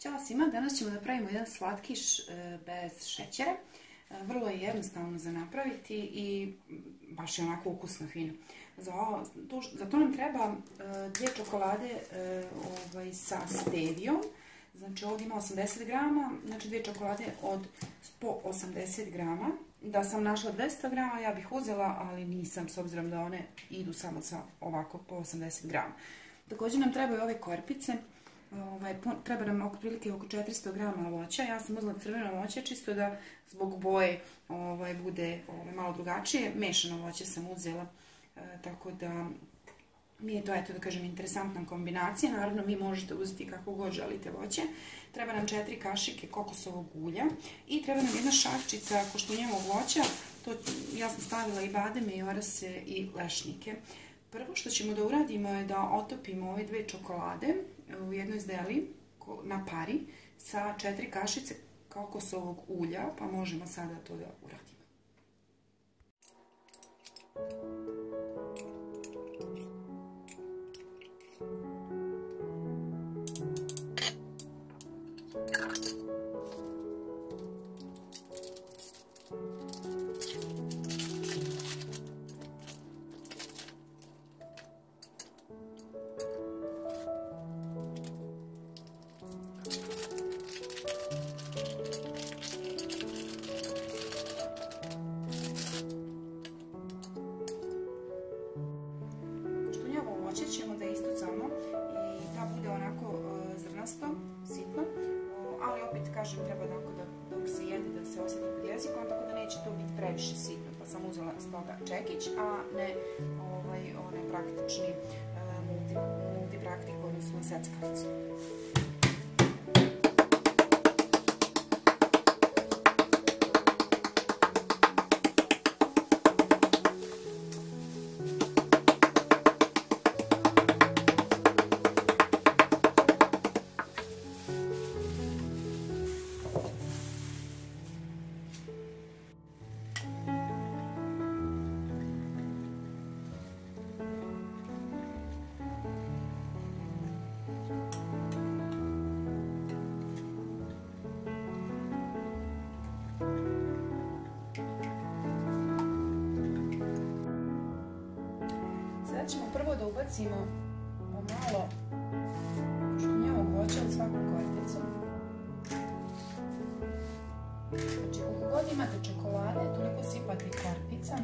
Ćao svima, danas ćemo napraviti jedan slatkiš bez šećera. Vrlo je jednostavno za napraviti i baš je onako ukusno, fino. Za to nam treba dvije čokolade sa stevijom. Znači ovdje ima 80 grama, znači dvije čokolade od 180 grama. Da sam našla 200 grama ja bih uzela, ali nisam s obzirom da one idu samo sa ovako po 80 grama. Također nam trebaju ove korpice. Treba nam otprilike oko 400 grama voća. Ja sam uzela crveno voće čisto da zbog boje bude malo drugačije. Mešano voće sam uzela, tako da mi je to, eto da kažem, interesantna kombinacija. Naravno, vi možete uzeti kako god želite voće. Treba nam 4 kašike kokosovog ulja i treba nam jedna šačica koštunjevog voća. Ja sam stavila i bademe i orase i lešnike. Prvo što ćemo da uradimo je da otopimo ove dve čokolade u jednoj zdeli na pari sa 4 kašice kokosovog ulja, pa možemo sada to da uradimo. Ćemo da istucamo i da bude onako zrnasto, sitno, ali opet kažem treba da dok se jede da se osjeti pod jezikom, tako da neće to biti previše sitno, pa sam uzela s toga čekić, a ne onaj praktični multipraktik, odnosno seckarcu. Da ubacimo malo koštunjevog voća u svaku korpicu. Znači, koliko god imate čokolade, toliko sipate i korpica.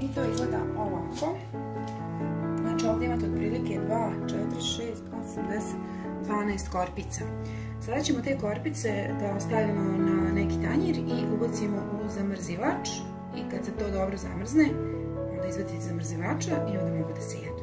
I to izgleda ovako. Znači ovdje imate otprilike 2, 4, 6, 8, 10, 12 korpica. Sada ćemo te korpice da stavimo na neki tanjir i ubacimo u zamrzivač. I kad se to dobro zamrzne, onda izvadite iz zamrzivača i onda mogu da se jede.